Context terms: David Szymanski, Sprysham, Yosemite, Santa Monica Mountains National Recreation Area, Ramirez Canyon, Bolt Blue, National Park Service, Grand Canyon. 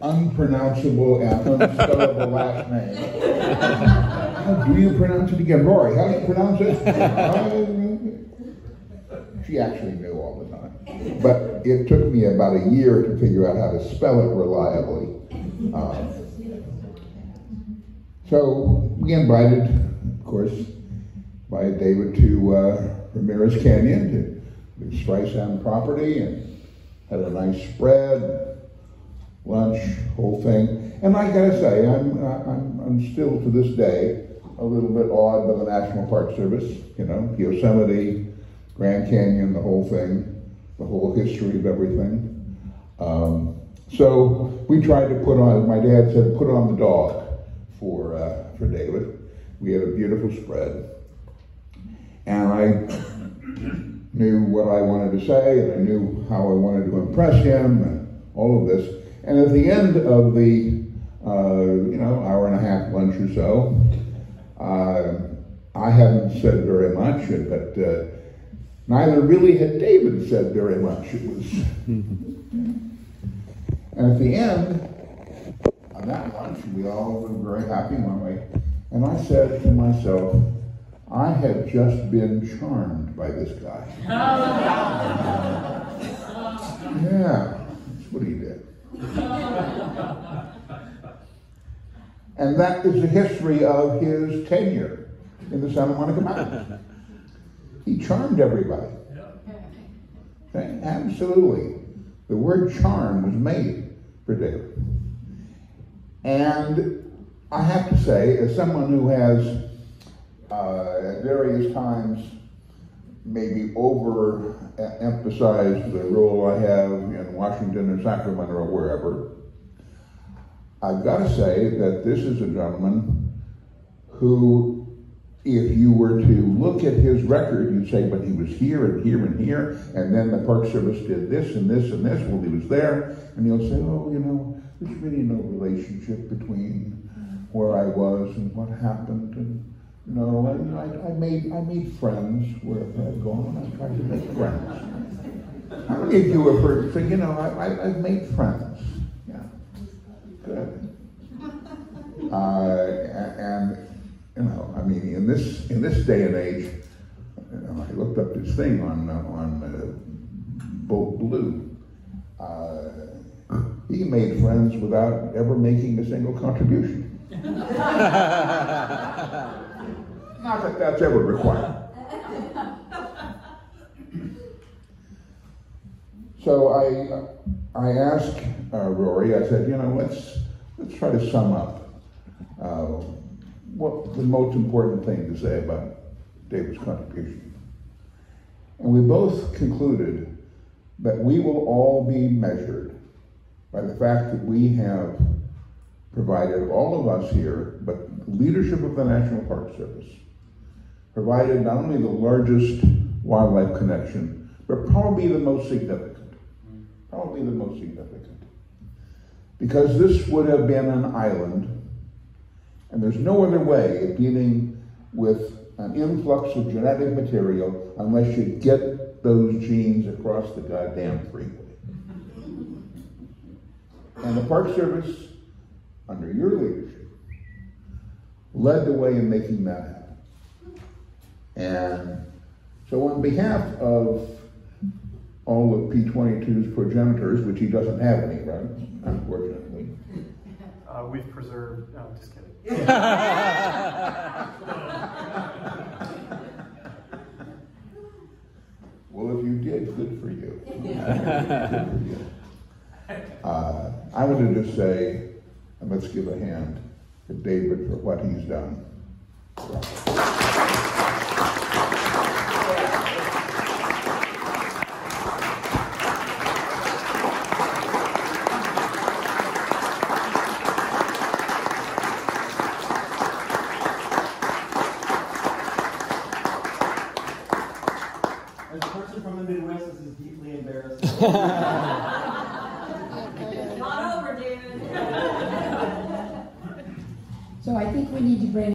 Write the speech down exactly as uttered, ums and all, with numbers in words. unpronounceable and unspellable last name. How do you pronounce it again? Rory, how do you pronounce it? She actually knew all the time. But it took me about a year to figure out how to spell it reliably. Um, so we invited, of course, by David to uh, Ramirez Canyon, to the Sprysham property, and had a nice spread, lunch, whole thing. And I gotta say, I'm, I'm, I'm still to this day a little bit awed by the National Park Service, you know, Yosemite, Grand Canyon, the whole thing, the whole history of everything. Um, so we tried to put on, as my dad said, put on the dog for, uh, for David. We had a beautiful spread. And I knew what I wanted to say, and I knew how I wanted to impress him, and all of this. And at the end of the, uh, you know, hour and a half lunch or so, uh, I haven't said very much, but uh, neither really had David said very much. It was, and at the end of that lunch, we all were very happy, weren't we? And I said to myself, I have just been charmed by this guy. Yeah, that's what he did. And that is the history of his tenure in the Santa Monica Mountains. He charmed everybody. Okay? Absolutely. The word charm was made for David. And I have to say, as someone who has Uh, at various times, maybe over-emphasized the role I have in Washington or Sacramento or wherever, I've got to say that this is a gentleman who, if you were to look at his record, you'd say, but he was here and here and here, and then the Park Service did this and this and this while he was there, and you'll say, oh, you know, there's really no relationship between where I was and what happened. And no, I, I made I made friends wherever I've gone. I tried to make friends. How many of you have heard? So, you know, I, I I've made friends. Yeah, good. Uh, and you know, I mean, in this in this day and age, you know, I looked up this thing on on uh, Bolt Blue. Uh, he made friends without ever making a single contribution. Not that that's ever required. So I, I asked uh, Rory. I said, you know, let's let's try to sum up uh, what the most important thing to say about David's contribution. And we both concluded that we will all be measured by the fact that we have provided, all of us here, but leadership of the National Park Service, provided not only the largest wildlife connection, but probably the most significant. Probably the most significant. Because this would have been an island, and there's no other way of dealing with an influx of genetic material unless you get those genes across the goddamn freeway. And the Park Service, under your leadership, led the way in making that happen. And so on behalf of all of P twenty-two's progenitors, which he doesn't have any, right? Unfortunately. Uh, we've preserved, no, I'm just kidding. Well, if you did, good for you. Good for you. Uh, I wanted to say, and let's give a hand to David for what he's done. As a person from the Midwest, this is deeply embarrassing. So I think we need to bring